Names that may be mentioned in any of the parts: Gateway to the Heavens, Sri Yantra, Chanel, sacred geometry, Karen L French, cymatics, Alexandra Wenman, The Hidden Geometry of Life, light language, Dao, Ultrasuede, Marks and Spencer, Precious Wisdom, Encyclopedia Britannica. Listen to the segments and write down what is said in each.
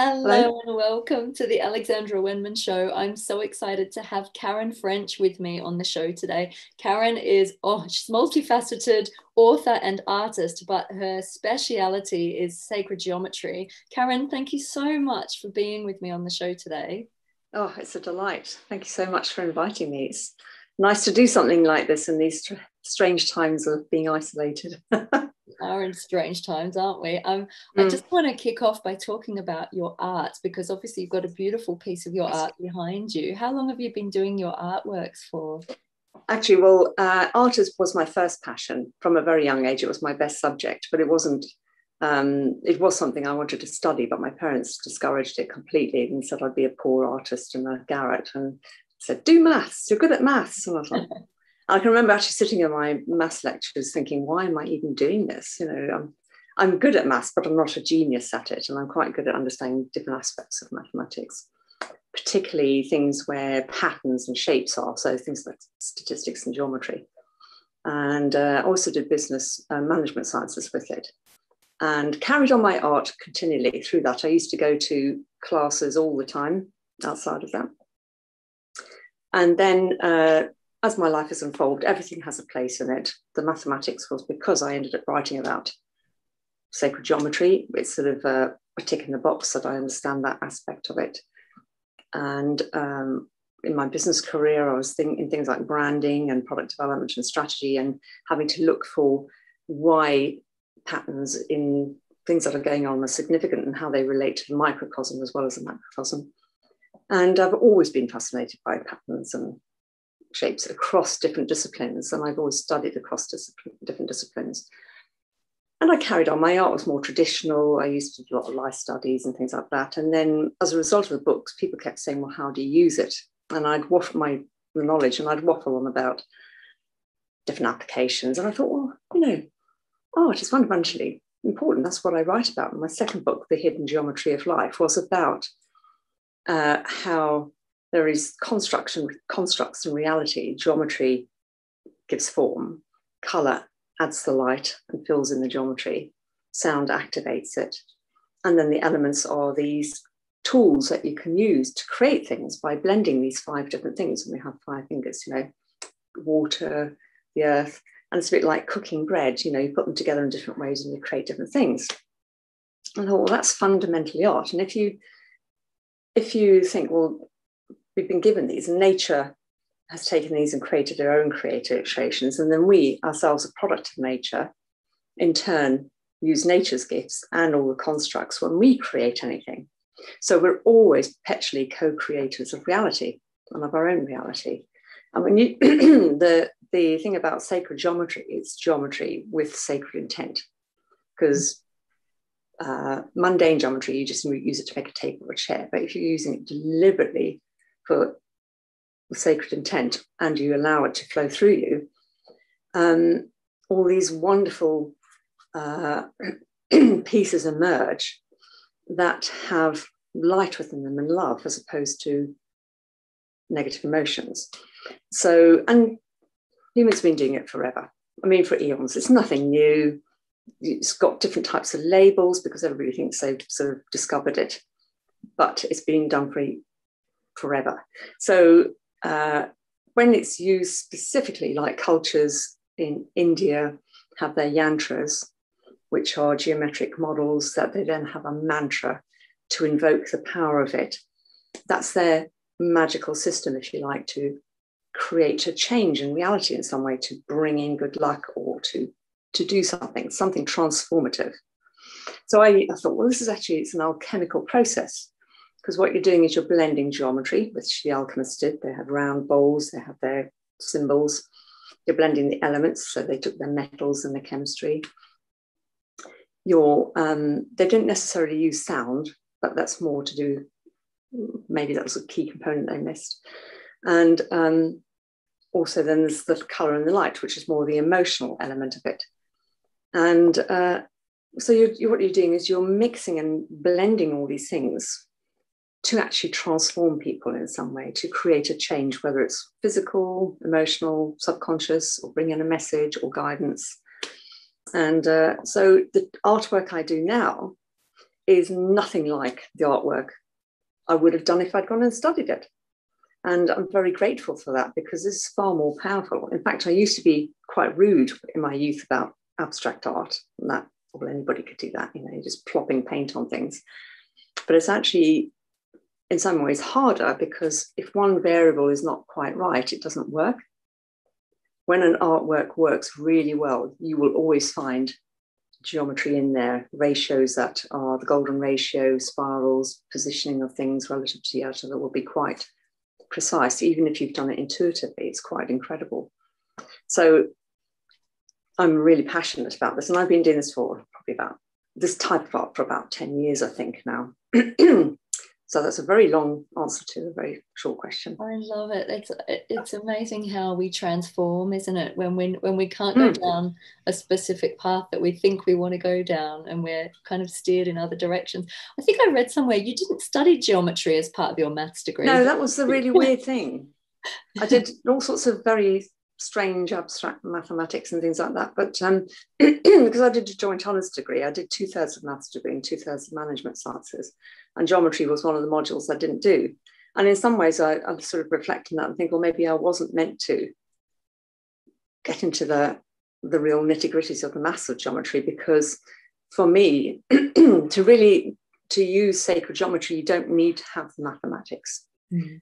Hello and welcome to the Alexandra Wenman Show. I'm so excited to have Karen French with me on the show today. Karen is, she's multifaceted, author and artist, but her speciality is sacred geometry. Karen, thank you so much for being with me on the show today. Oh, it's a delight. Thank you so much for inviting me. It's nice to do something like this in these strange times of being isolated. Are in strange times, aren't we? I just want to kick off by talking about your art, because obviously you've got a beautiful piece of your art behind you. How long have you been doing your artworks for? Actually, well, art was my first passion from a very young age. It was my best subject, but it wasn't. It was something I wanted to study, but my parents discouraged it completely and said I'd be a poor artist in a garret and said, "Do maths. You're good at maths." And I was like, I can remember actually sitting in my maths lectures thinking, why am I even doing this? You know, I'm good at maths, but I'm not a genius at it. And I'm quite good at understanding different aspects of mathematics, particularly things where patterns and shapes are. So things like statistics and geometry. And I also did business management sciences with it and carried on my art continually through that. I used to go to classes all the time outside of that. And then... as my life has unfolded, everything has a place in it. The mathematics was because I ended up writing about sacred geometry. It's sort of a tick in the box that I understand that aspect of it. And in my business career, I was in things like branding and product development and strategy and having to look for why patterns in things that are going on are significant and how they relate to the microcosm as well as the macrocosm. And I've always been fascinated by patterns and shapes across different disciplines, and I've always studied across different disciplines. And I carried on. My art was more traditional. I used to do a lot of life studies and things like that. And then as a result of the books, people kept saying, well, how do you use it? And I'd waffle my knowledge and I'd waffle on about different applications. And I thought, well, you know, art is fundamentally important. That's what I write about. And my second book, The Hidden Geometry of Life, was about how there is constructs and reality. Geometry gives form, colour adds the light and fills in the geometry, sound activates it. And then the elements are these tools that you can use to create things by blending these five different things. And we have five fingers, you know, water, the earth, and it's a bit like cooking bread, you know, you put them together in different ways and you create different things. And I thought, well, that's fundamentally art. And if you think, well, we've been given these, and nature has taken these and created their own creative creations. And then we ourselves, a product of nature, in turn, use nature's gifts and all the constructs when we create anything. So we're always perpetually co-creators of reality and of our own reality. And when you, the thing about sacred geometry, it's geometry with sacred intent, because mundane geometry, you just use it to make a table or a chair. But if you're using it deliberately for sacred intent, and you allow it to flow through you, all these wonderful pieces emerge that have light within them and love, as opposed to negative emotions. So, and humans have been doing it forever. I mean, for eons, it's nothing new. It's got different types of labels because everybody thinks they've sort of discovered it, but it's been done for forever. So when it's used specifically, like cultures in India have their yantras, which are geometric models that they then have a mantra to invoke the power of it. That's their magical system, if you like, to create a change in reality in some way, to bring in good luck or to do something transformative. So I thought, well, this is actually, it's an alchemical process. Because what you're doing is you're blending geometry, which the alchemists did. They have round bowls, they have their symbols. You're blending the elements, so they took their metals and the chemistry. They didn't necessarily use sound, but that's more to do, maybe that was a key component they missed. And also then there's the colour and the light, which is more the emotional element of it. And so what you're doing is you're mixing and blending all these things to actually transform people in some way, to create a change, whether it's physical, emotional, subconscious, or bring in a message or guidance. And so the artwork I do now is nothing like the artwork I would have done if I'd gone and studied it. And I'm very grateful for that, because it's far more powerful. In fact, I used to be quite rude in my youth about abstract art, and that, well, anybody could do that, you know, you're just plopping paint on things. But it's actually in some ways harder, because if one variable is not quite right, it doesn't work. When an artwork works really well, you will always find geometry in there, ratios that are the golden ratio, spirals, positioning of things relative to the other, that will be quite precise. Even if you've done it intuitively, it's quite incredible. So I'm really passionate about this, and I've been doing this for probably about this type of art for about 10 years, I think now. So that's a very long answer to a very short question. I love it. It's amazing how we transform, isn't it? When we can't go down a specific path that we think we want to go down, and we're kind of steered in other directions. I think I read somewhere you didn't study geometry as part of your maths degree. No, that was the really weird thing. I did all sorts of very strange abstract mathematics and things like that. But because I did a joint honours degree, I did 2/3 of maths degree and 2/3 of management sciences. And geometry was one of the modules I didn't do. And in some ways, I'm sort of reflecting that and think, well, maybe I wasn't meant to get into the real nitty-gritties of the maths of geometry, because for me, to use sacred geometry, you don't need to have the mathematics. Mm-hmm.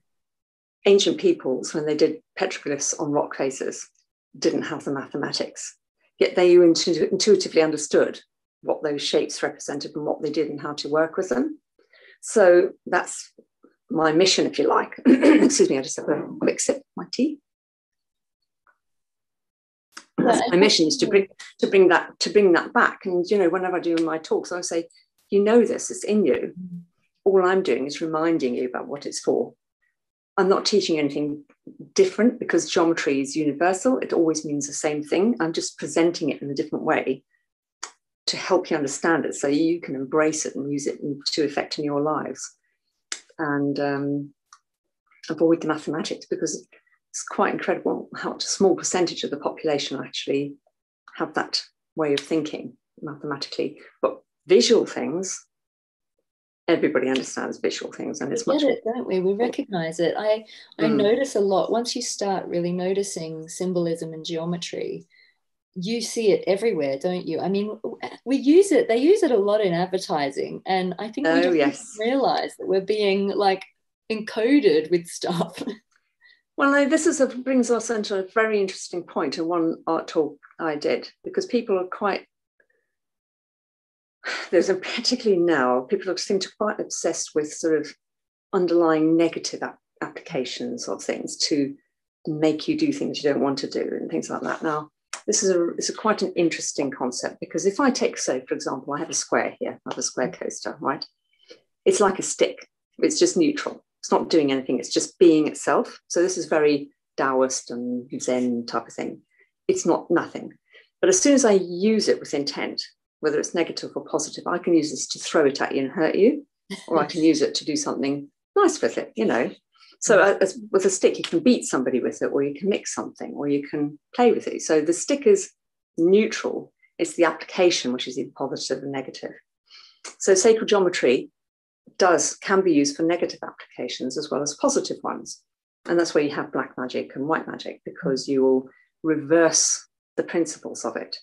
Ancient peoples, when they did petroglyphs on rock faces, didn't have the mathematics, yet they intuitively understood what those shapes represented and what they did and how to work with them. So that's my mission, if you like. Excuse me, I just have a quick sip of my tea. That's my mission, is to bring that back. And, you know, whenever I do my talks, I say, you know this, it's in you. All I'm doing is reminding you about what it's for. I'm not teaching anything different, because geometry is universal. It always means the same thing. I'm just presenting it in a different way to help you understand it, so you can embrace it and use it to affect in your lives. And avoid the mathematics, because it's quite incredible how a small percentage of the population actually have that way of thinking mathematically. But visual things, everybody understands visual things, and it's much. We get it, don't we? We recognise it. I notice a lot, once you start really noticing symbolism and geometry, you see it everywhere, don't you? I mean, we use it. They use it a lot in advertising, and I think we don't realise that we're being like encoded with stuff. Well, no, brings us into a very interesting point. In one art talk I did, because people are quite. There's particularly now, people seem to be quite obsessed with sort of underlying negative applications of things to make you do things you don't want to do and things like that. Now, this is quite an interesting concept, because if I take, say, for example, I have a square here, I have a square coaster, right? It's like a stick. It's just neutral. It's not doing anything. It's just being itself. So this is very Taoist and Zen type of thing. It's not nothing. But as soon as I use it with intent, whether it's negative or positive, I can use this to throw it at you and hurt you, or I can use it to do something nice with it, you know. So with a stick, you can beat somebody with it, or you can mix something, or you can play with it. So the stick is neutral. It's the application, which is either positive or negative. So sacred geometry can be used for negative applications as well as positive ones. And that's where you have black magic and white magic, because you will reverse the principles of it.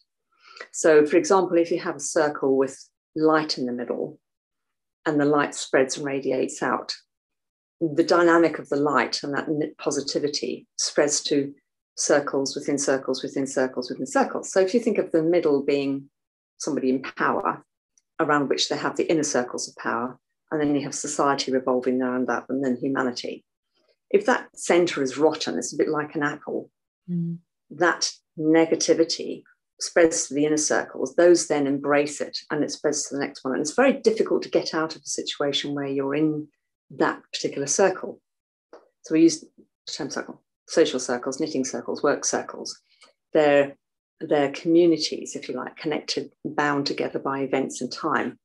So, for example, if you have a circle with light in the middle, and the light spreads and radiates out, the dynamic of the light and that positivity spreads to circles within circles within circles within circles. So if you think of the middle being somebody in power, around which they have the inner circles of power, and then you have society revolving around that, and then humanity. If that centre is rotten, it's a bit like an apple, that negativity spreads to the inner circles. Those then embrace it, and it spreads to the next one. And it's very difficult to get out of a situation where you're in that particular circle. So we use the term circle, social circles, knitting circles, work circles. They're communities, if you like, connected, bound together by events and time,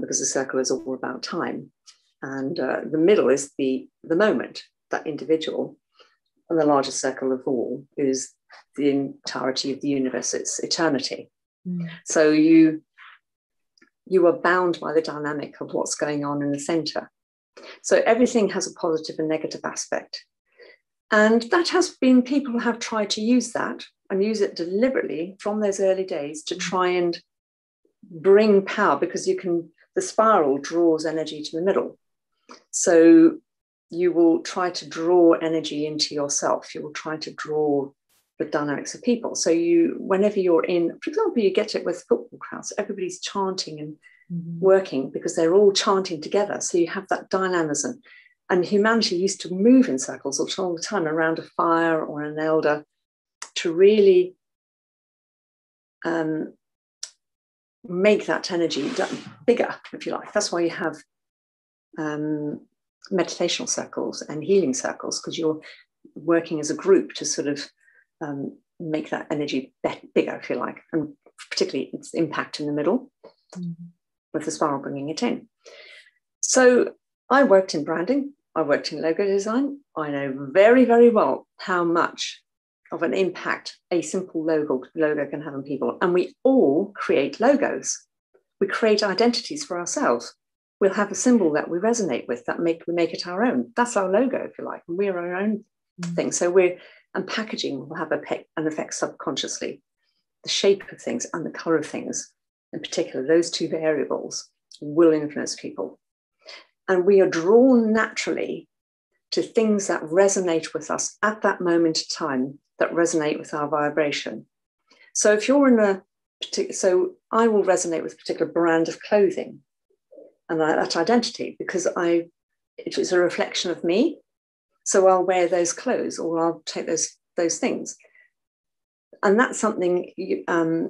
because the circle is all about time. And the middle is the moment, that individual, and the largest circle of all is the entirety of the universe, it's eternity. So you you are bound by the dynamic of what's going on in the center. So everything has a positive and negative aspect. And that has been, people have tried to use that and use it deliberately from those early days to try and bring power, because you can, the spiral draws energy to the middle. So you will try to draw energy into yourself. You will try to draw the dynamics of people. So you, whenever you're in, for example, you get it with football crowds, everybody's chanting and working because they're all chanting together. So you have that dynamism. And humanity used to move in circles all the time around a fire or an elder to really make that energy bigger, if you like. That's why you have meditational circles and healing circles, because you're working as a group to sort of make that energy bigger, if you like, and particularly its impact in the middle with the spiral bringing it in. So I worked in branding. I worked in logo design. I know very, very well how much of an impact a simple logo can have on people. And we all create logos. We create identities for ourselves. We'll have a symbol that we resonate with, that we make it our own. That's our logo, if you like. And we're our own thing. So and packaging will have an effect subconsciously. The shape of things and the color of things, in particular, those two variables will influence people. And we are drawn naturally to things that resonate with us at that moment in time, that resonate with our vibration. So if you're in a particular, so I will resonate with a particular brand of clothing and that identity, because it is a reflection of me. So I'll wear those clothes, or I'll take those things. And that's something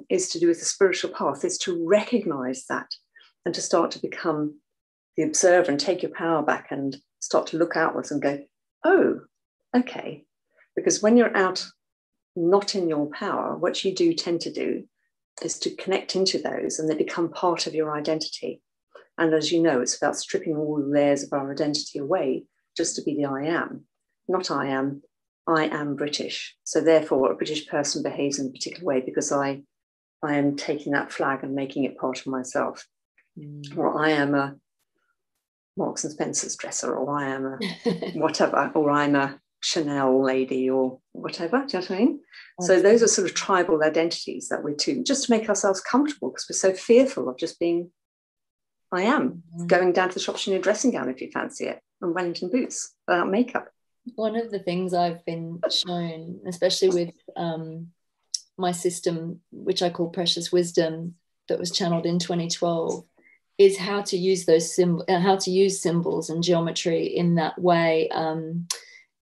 is to do with the spiritual path, is to recognize that and to start to become the observer and take your power back and start to look outwards and go, oh, okay. Because when you're out, not in your power, what you do tend to do is to connect into those, and they become part of your identity. And as you know, it's about stripping all the layers of our identity away just to be the I am. Not I am British. So therefore a British person behaves in a particular way because I am taking that flag and making it part of myself. Or I am a Marks and Spencer's dresser, or I am a whatever, or I'm a Chanel lady, or whatever. Do you know what I mean? That's so those are sort of tribal identities that we're to, just to make ourselves comfortable, because we're so fearful of just being I am, going down to the shops in your dressing gown if you fancy it, and Wellington boots without makeup. One of the things I've been shown, especially with my system, which I call Precious Wisdom, that was channeled in 2012, is how to use those symbols, how to use symbols and geometry in that way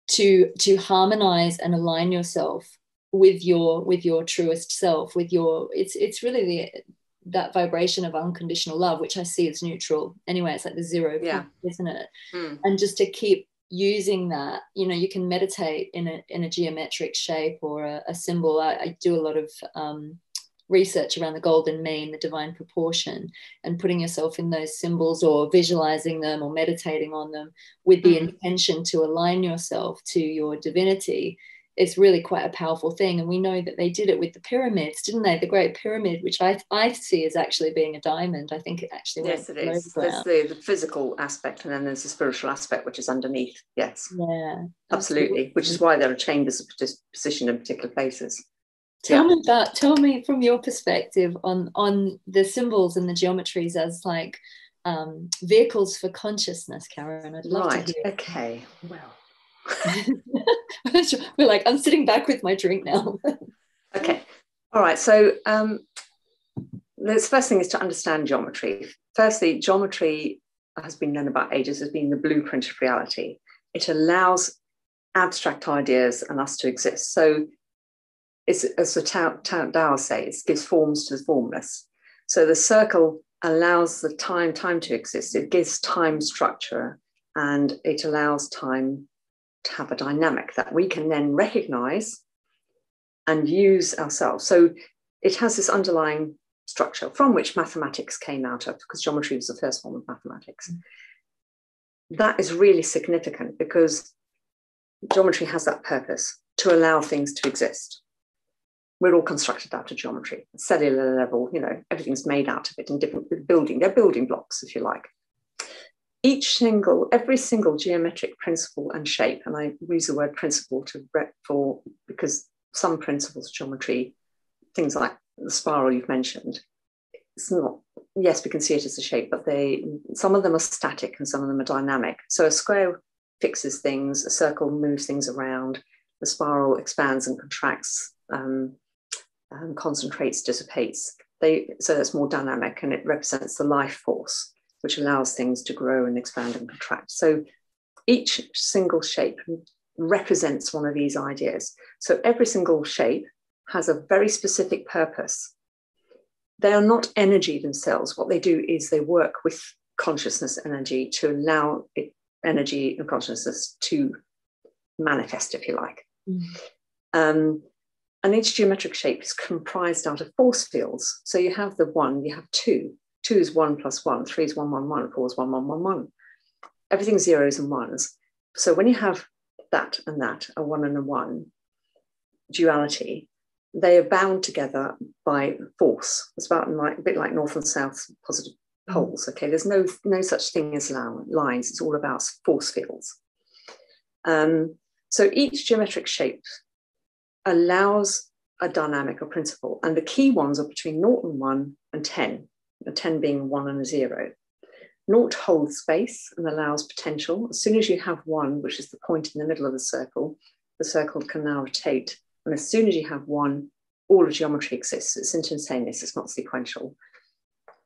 to harmonize and align yourself with your truest self, with your, it's really that vibration of unconditional love, which I see as neutral. Anyway, it's like the zero point, isn't it? And just to keep using that, you know, you can meditate in a geometric shape or a symbol. I do a lot of research around the golden mean, the divine proportion, and putting yourself in those symbols or visualizing them or meditating on them with the intention to align yourself to your divinity. It's really quite a powerful thing. And we know that they did it with the pyramids, didn't they? The Great Pyramid, which I see as actually being a diamond. I think it actually was. Yes, it is. There's the physical aspect, and then there's the spiritual aspect, which is underneath. Yes. Yeah. Absolutely. Which is why there are chambers of position in particular places. Tell me from your perspective on the symbols and the geometries as like vehicles for consciousness, Karen. I'd love to hear. Okay. Well. We're like, I'm sitting back with my drink now. Okay. All right. So the first thing is to understand geometry. Firstly, geometry has been known about ages as being the blueprint of reality. It allows abstract ideas and us to exist. So it's, as the Dao says, gives forms to the formless. So the circle allows the time to exist. It gives time structure, and it allows time to have a dynamic that we can then recognize and use ourselves. So it has this underlying structure from which mathematics came out of, because geometry was the first form of mathematics. That is really significant, because geometry has that purpose to allow things to exist. We're all constructed out of geometry, cellular level, you know, everything's made out of it in different building. They're building blocks, if you like. Every single geometric principle and shape, and I use the word principle because some principles of geometry, things like the spiral you've mentioned, it's not, yes, we can see it as a shape, but some of them are static and some of them are dynamic. So a square fixes things, a circle moves things around, the spiral expands and contracts, concentrates, dissipates. So that's more dynamic, and it represents the life force, which allows things to grow and expand and contract. So each single shape represents one of these ideas. So every single shape has a very specific purpose. They are not energy themselves. What they do is they work with consciousness energy to allow energy and consciousness to manifest, if you like. And each geometric shape is comprised out of force fields. So you have the one, you have two. Two is 1 plus 1, 3 is 1 1 1, 4 is 1 1 1 1. Everything's zeros and ones. So when you have that and that, a 1 and a 1, duality, they are bound together by force. It's about a bit like north and south positive poles. Okay, there's no such thing as lines. It's all about force fields. So each geometric shape allows a dynamic or principle, and the key ones are between 0 and 1 and 10, a 10 being 1 and a 0. 0 holds space and allows potential. As soon as you have 1, which is the point in the middle of the circle can now rotate. And as soon as you have 1, all of geometry exists. It's instantaneous, it's not sequential.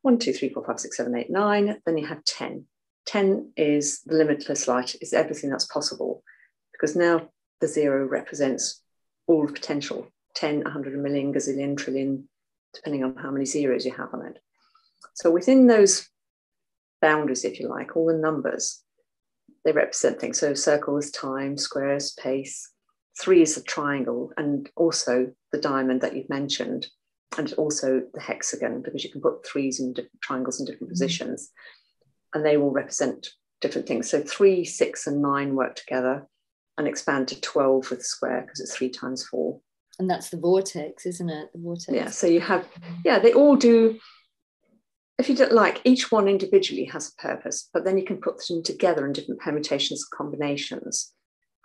1, 2, 3, 4, 5, 6, 7, 8, 9. Then you have 10. 10 is the limitless light, is everything that's possible, because now the 0 represents all of potential. 10, 100, a million, gazillion, trillion, depending on how many zeros you have on it. So within those boundaries, if you like, all the numbers, they represent things. So circle is time, square is space, 3 is the triangle, and also the diamond that you've mentioned, and also the hexagon, because you can put 3s in different triangles in different positions, and they will represent different things. So 3, 6, and 9 work together and expand to 12 with the square, because it's 3 times 4. And that's the vortex, isn't it? The vortex. Yeah, so you have, yeah, they all do. If you don't like, each one individually has a purpose, but then you can put them together in different permutations and combinations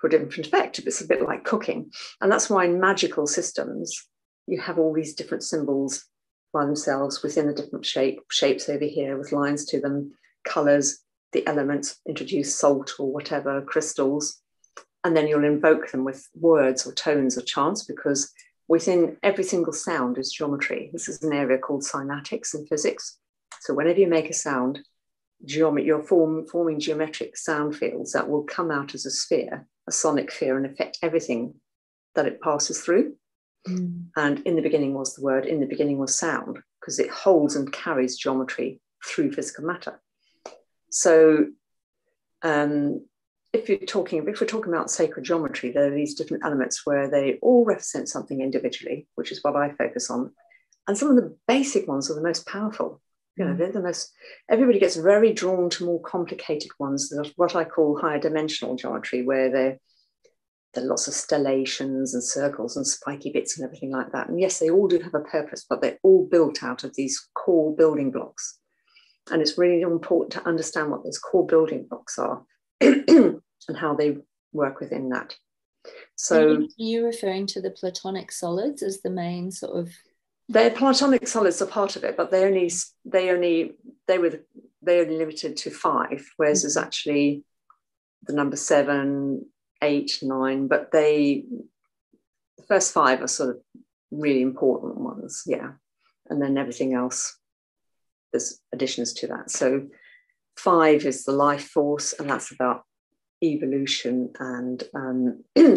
for a different effect. It's a bit like cooking. And that's why in magical systems, you have all these different symbols by themselves within a different shape, shapes over here with lines to them, colours, the elements, introduce salt or whatever, crystals. And then you'll invoke them with words or tones or chants, because within every single sound is geometry. This is an area called cymatics in physics. So whenever you make a sound, you're forming geometric sound fields that will come out as a sphere, a sonic sphere, and affect everything that it passes through. And in the beginning was the word, in the beginning was sound, because it holds and carries geometry through physical matter. So if we're talking about sacred geometry, there are these different elements where they all represent something individually, which is what I focus on. And some of the basic ones are the most powerful. You know, they're the most, everybody gets very drawn to more complicated ones, that what I call higher dimensional geometry, where there are lots of stellations and circles and spiky bits and everything like that. And yes, they all do have a purpose, but they're all built out of these core building blocks. And it's really important to understand what those core building blocks are and how they work within that. So are you referring to the Platonic solids as the main sort of... Their Platonic solids are part of it, but they only limited to 5, whereas there's actually the number 7, 8, 9, but the first 5 are sort of really important ones, yeah. And then everything else, there's additions to that. So 5 is the life force, and that's about evolution and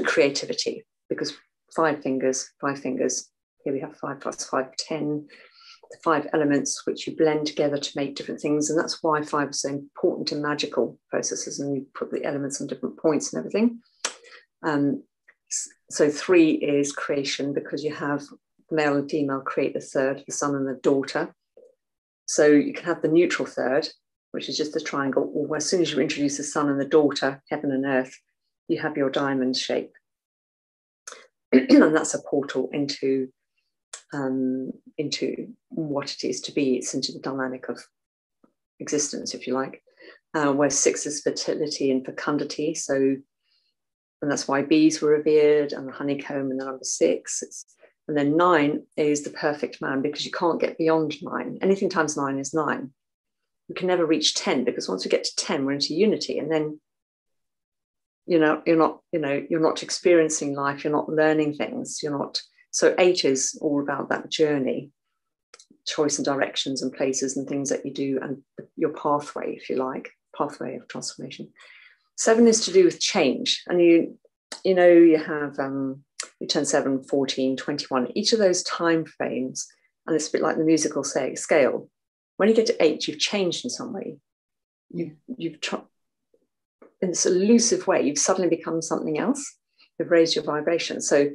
creativity, because 5 fingers. Here we have 5 plus 5, 10, the 5 elements which you blend together to make different things. And that's why 5 is so important in magical processes, and you put the elements on different points and everything. So 3 is creation, because you have male and female create the third, the son and the daughter. So you can have the neutral third, which is just the triangle, or as soon as you introduce the son and the daughter, heaven and earth, you have your diamond shape. And that's a portal into into what it is to be. It's into the dynamic of existence, if you like, where 6 is fertility and fecundity. So, and that's why bees were revered, and the honeycomb, and the number 6. And then 9 is the perfect man, because you can't get beyond 9. Anything times 9 is 9. We can never reach 10, because once we get to 10, we're into unity. And then, you know, you're not experiencing life. You're not learning things. You're not. So 8 is all about that journey, choice and directions and places and things that you do, and your pathway, if you like, pathway of transformation. 7 is to do with change. And you know, you have, you turn 7, 14, 21, each of those time frames. And it's a bit like the musical scale. When you get to 8, you've changed in some way. You've in this elusive way, you've suddenly become something else. You've raised your vibration. So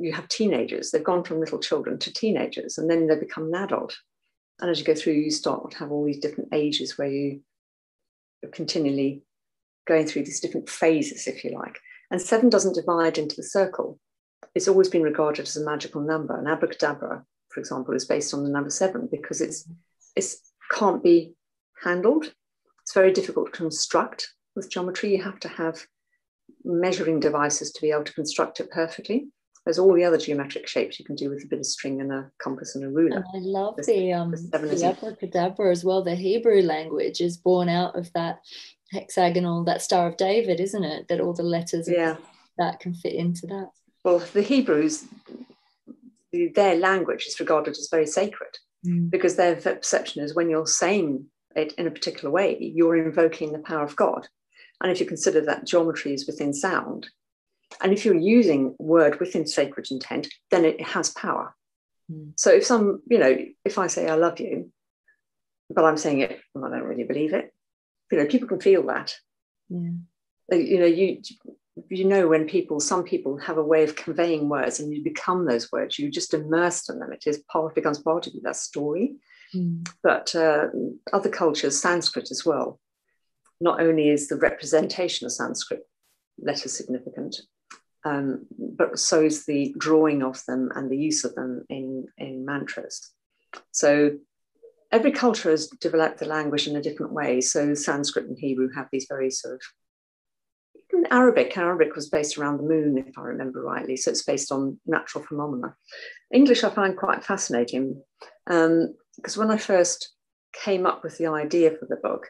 you have teenagers. They've gone from little children to teenagers, and then they become an adult. And as you go through, you start to have all these different ages where you're continually going through these different phases, if you like. And 7 doesn't divide into the circle. It's always been regarded as a magical number. And abracadabra, for example, is based on the number 7, because it can't be handled. It's very difficult to construct with geometry. You have to have measuring devices to be able to construct it perfectly. There's all the other geometric shapes you can do with a bit of string and a compass and a ruler. And I love the abracadabra as well. The Hebrew language is born out of that hexagonal, that Star of David, isn't it? That all the letters that can fit into that. Well, the Hebrews, their language is regarded as very sacred, because their perception is when you're saying it in a particular way, you're invoking the power of God. And if you consider that geometry is within sound, and if you're using word within sacred intent, then it has power. So if if I say I love you, but I'm saying it and I don't really believe it, people can feel that. When some people have a way of conveying words, and you become those words, you just immersed in them. It becomes part of you, that story. But other cultures, Sanskrit as well, not only is the representation of Sanskrit letters significant, but so is the drawing of them and the use of them in mantras. So every culture has developed the language in a different way. So Sanskrit and Hebrew have these very sort of, even Arabic was based around the moon, if I remember rightly. So it's based on natural phenomena. English I find quite fascinating, because when I first came up with the idea for the book,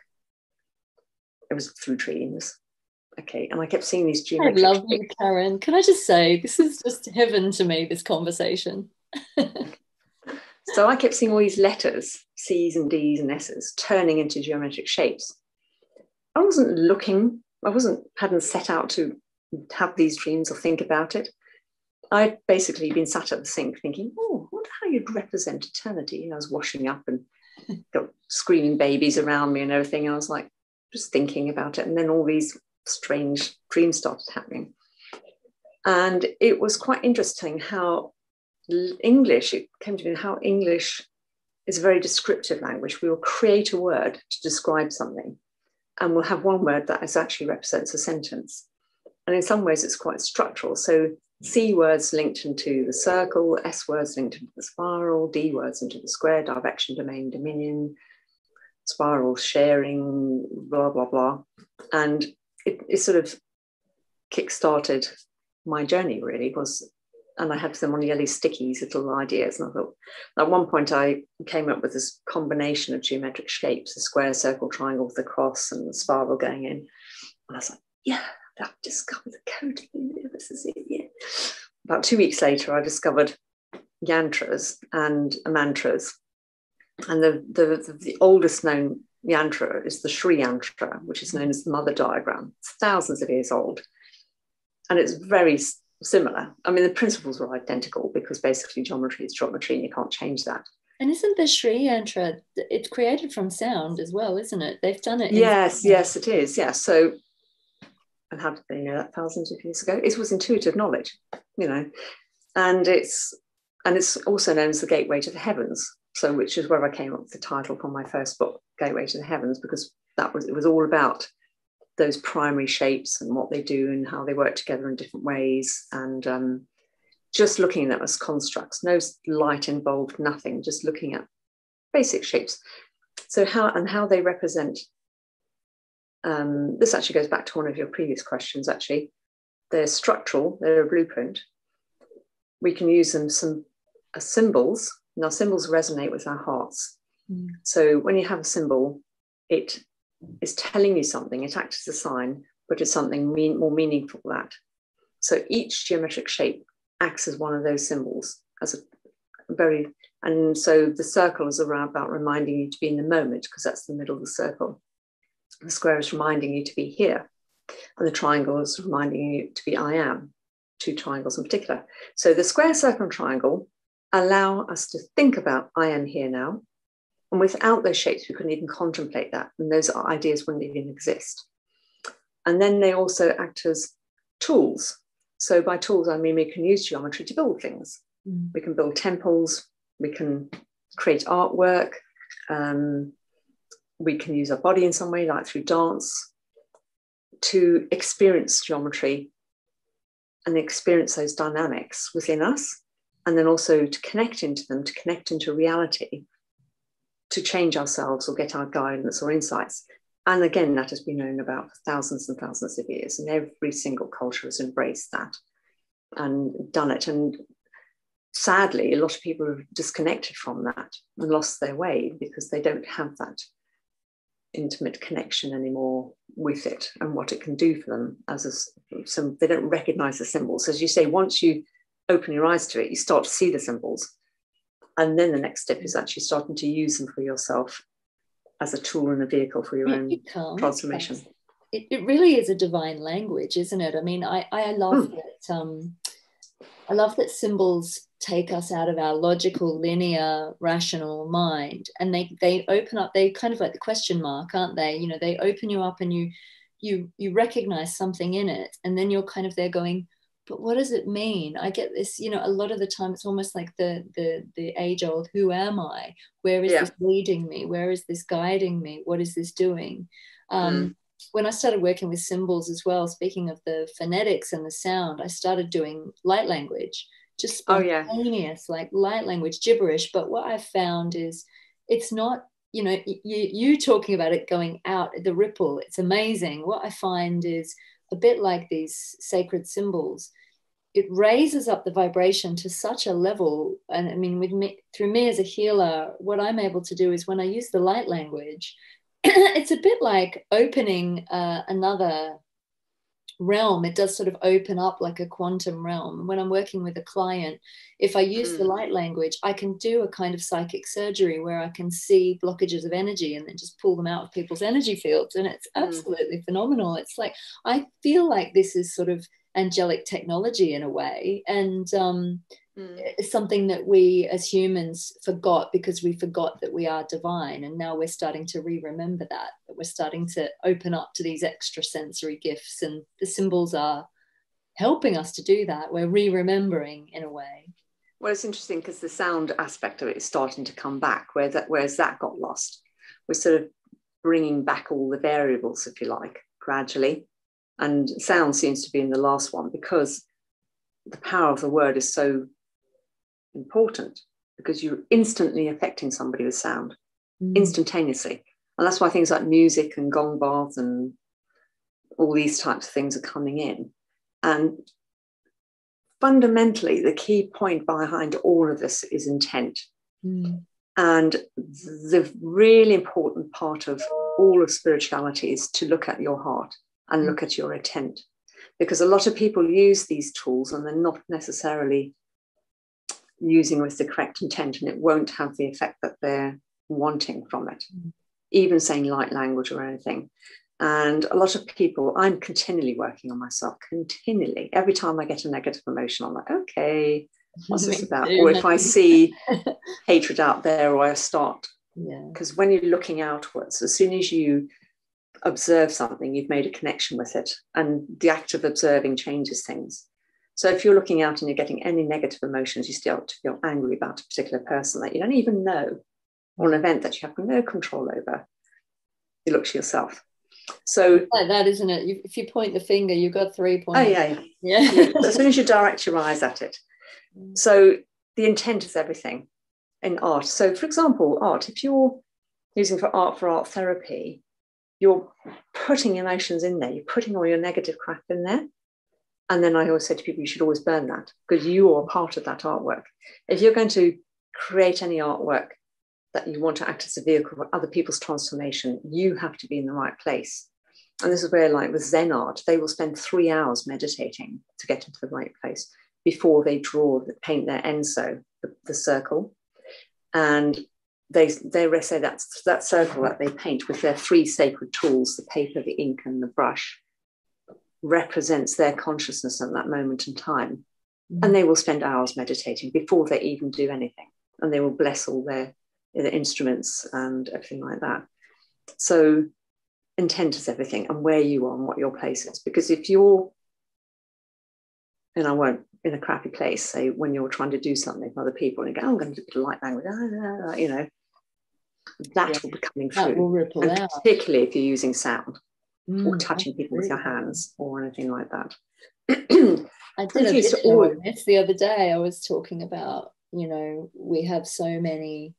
it was through dreams. Okay, and I kept seeing these geometric. I love you, Karen. Can I just say, this is just heaven to me, this conversation. So I kept seeing all these letters, C's and D's and S's, turning into geometric shapes. I hadn't set out to have these dreams or think about it. I'd basically been sat at the sink thinking, oh, I wonder how you'd represent eternity. And I was washing up and got screaming babies around me and everything. And I was like, just thinking about it. And then all these strange dreams started happening, and it was quite interesting how English, it came to me how English is a very descriptive language. We will create a word to describe something, and we'll have one word that actually represents a sentence, and in some ways it's quite structural. So C words linked into the circle, S words linked into the spiral, D words into the square, direction, domain, dominion, spiral, sharing, blah blah blah. And it sort of kick-started my journey, really, and I had them on yellow stickies, little ideas. And I thought, at one point I came up with this combination of geometric shapes, the square, circle, triangle with the cross and the spiral going in. And I was like, yeah, I've discovered the code. This is it, yeah. About 2 weeks later, I discovered yantras and mantras. And the oldest known yantra is the Sri Yantra, which is known as the mother diagram. It's thousands of years old, and it's very similar. I mean, the principles were identical, because basically geometry is geometry and you can't change that. And isn't the Sri Yantra, it's created from sound as well, isn't it? They've done it. Yes, it is. Yeah. So, and how did they know that thousands of years ago? It was intuitive knowledge, and it's also known as the Gateway to the Heavens. So, which is where I came up with the title for my first book, Gateway to the Heavens, because it was all about those primary shapes and what they do and how they work together in different ways, and just looking at them as constructs, no light involved, nothing, just looking at basic shapes. So how they represent, this actually goes back to one of your previous questions, actually. They're structural, they're a blueprint. We can use them as symbols, and our symbols resonate with our hearts. Mm. So when you have a symbol, it is telling you something, it acts as a sign, but it's something more meaningful than that. So each geometric shape acts as one of those symbols, as a very, and so the circle is around about reminding you to be in the moment, because that's the middle of the circle. The square is reminding you to be here, and the triangle is reminding you to be I am, two triangles in particular. So the square, circle, and triangle allow us to think about I am here now, and without those shapes, we couldn't even contemplate that, and those ideas wouldn't even exist. And then they also act as tools. So by tools, I mean we can use geometry to build things. Mm. We can build temples, we can create artwork, we can use our body in some way, like through dance, to experience geometry and experience those dynamics within us, and then also to connect into them, to connect into reality, to change ourselves or get our guidance or insights. And again, that has been known about for thousands and thousands of years, and every single culture has embraced that and done it. And sadly, a lot of people have disconnected from that and lost their way because they don't have that intimate connection anymore with it and what it can do for them as some. They don't recognize the symbols. As you say, once you open your eyes to it, you start to see the symbols. And then the next step is actually starting to use them for yourself as a tool and a vehicle for your own transformation. It really is a divine language, isn't it? I mean, I love that. I love that symbols take us out of our logical, linear, rational mind, and they open up. They kind of like the question mark, aren't they? You know, they open you up, and you recognize something in it, and then you're kind of there going, but what does it mean? I get this, you know, a lot of the time it's almost like the age old, who am I? Where is this leading me? Where is this guiding me? What is this doing? When I started working with symbols as well, speaking of the phonetics and the sound, I started doing light language, just spontaneous, like light language, gibberish. But what I've found is it's not, you know, you talking about it going out, the ripple, it's amazing. What I find is a bit like these sacred symbols, it raises up the vibration to such a level. And I mean, with me, through me as a healer, what I'm able to do is when I use the light language, it's a bit like opening another realm. It does sort of open up like a quantum realm. When I'm working with a client, if I use the light language, I can do a kind of psychic surgery where I can see blockages of energy and then just pull them out of people's energy fields. And it's absolutely phenomenal. It's like, I feel like this is sort of angelic technology in a way. And it's something that we as humans forgot because we forgot that we are divine. And now we're starting to re-remember that we're starting to open up to these extra sensory gifts, and the symbols are helping us to do that. We're re-remembering in a way. Well, it's interesting because the sound aspect of it is starting to come back, whereas that got lost. We're sort of bringing back all the variables, if you like, gradually. And sound seems to be in the last one because the power of the word is so important, because you're instantly affecting somebody with sound, instantaneously. And that's why things like music and gong baths and all these types of things are coming in. And fundamentally, the key point behind all of this is intent. And the really important part of all of spirituality is to look at your heart and look at your intent, because a lot of people use these tools and they're not necessarily using with the correct intent, and it won't have the effect that they're wanting from it, even saying light language or anything. And a lot of people, I'm continually working on myself, continually. Every time I get a negative emotion, I'm like, okay, what's this about? Or if I see hatred out there, or I start, because when you're looking outwards, as soon as you observe something, you've made a connection with it, and the act of observing changes things. So if you're looking out and you're getting any negative emotions, you start to feel angry about a particular person that you don't even know, or an event that you have no control over. You look to yourself. So it's like that, isn't it? If you point the finger, you've got 3 points. Oh yeah, yeah. As soon as you direct your eyes at it, So the intent is everything in art. So for example, art, if you're using for art therapy, you're putting emotions in there, you're putting all your negative crap in there. And then I always say to people, you should always burn that, because you are part of that artwork. If you're going to create any artwork that you want to act as a vehicle for other people's transformation, you have to be in the right place. And this is where, like with Zen art, they will spend 3 hours meditating to get into the right place before they draw, paint their Enso, the circle. And they say that circle that they paint with their 3 sacred tools, the paper, the ink, and the brush, represents their consciousness at that moment in time. Mm-hmm. And they will spend hours meditating before they even do anything. And they will bless all their instruments and everything like that. So intent is everything, and where you are and what your place is. Because if you're, and I won't, in a crappy place, say when you're trying to do something for other people and you go, oh, I'm going to do a bit of light language, you know, that will be coming through. That will ripple out. Particularly if you're using sound or touching people with your hands or anything like that. I did a video on this the other day. I was talking about, you know, we have so many,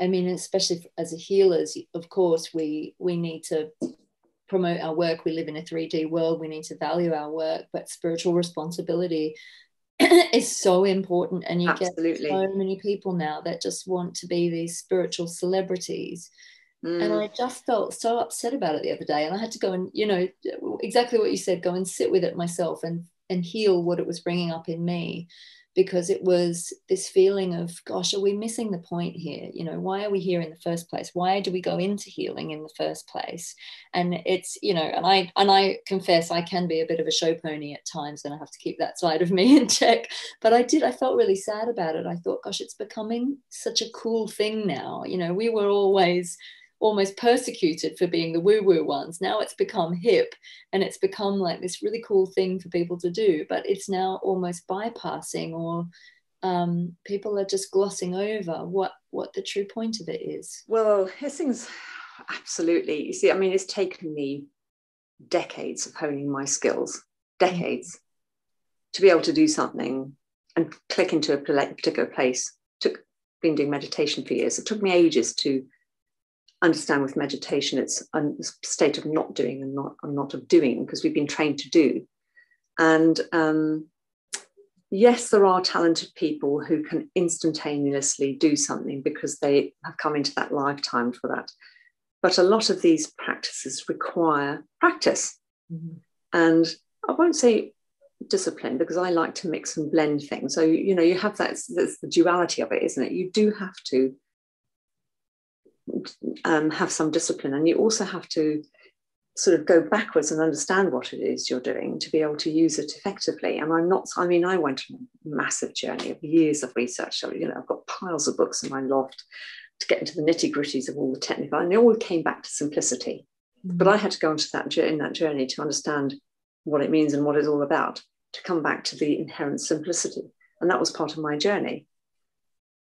I mean, especially as healers, of course, we need to promote our work. We live in a 3D world. We need to value our work, but spiritual responsibility is so important. And you get so many people now that just want to be these spiritual celebrities. Mm. And I just felt so upset about it the other day. And I had to go and, you know, exactly what you said, go and sit with it myself and heal what it was bringing up in me. Because it was this feeling of, gosh, are we missing the point here? You know, why are we here in the first place? Why do we go into healing in the first place? And it's, you know, and I confess I can be a bit of a show pony at times, and I have to keep that side of me in check. But I felt really sad about it. I thought, gosh, it's becoming such a cool thing now. You know, we were always almost persecuted for being the woo-woo ones. Now it's become hip, and it's become like this really cool thing for people to do, but it's now almost bypassing, or people are just glossing over what the true point of it is. Well, this thing's absolutely, you see, I mean, it's taken me decades of honing my skills, decades, to be able to do something and click into a particular place. Been doing meditation for years. It took me ages to understand with meditation, it's a state of not doing and not of doing, because we've been trained to do. And yes, there are talented people who can instantaneously do something because they have come into that lifetime for that. But a lot of these practices require practice. Mm-hmm. And I won't say discipline, because I like to mix and blend things. So, you know, you have that's the duality of it, isn't it? You do have to have some discipline, and you also have to sort of go backwards and understand what it is you're doing to be able to use it effectively. And I went on a massive journey of years of research. So, you know, I've got piles of books in my loft to get into the nitty-gritties of all the technical, and it all came back to simplicity. Mm-hmm. But I had to go into that journey to understand what it means and what it's all about, to come back to the inherent simplicity. And that was part of my journey,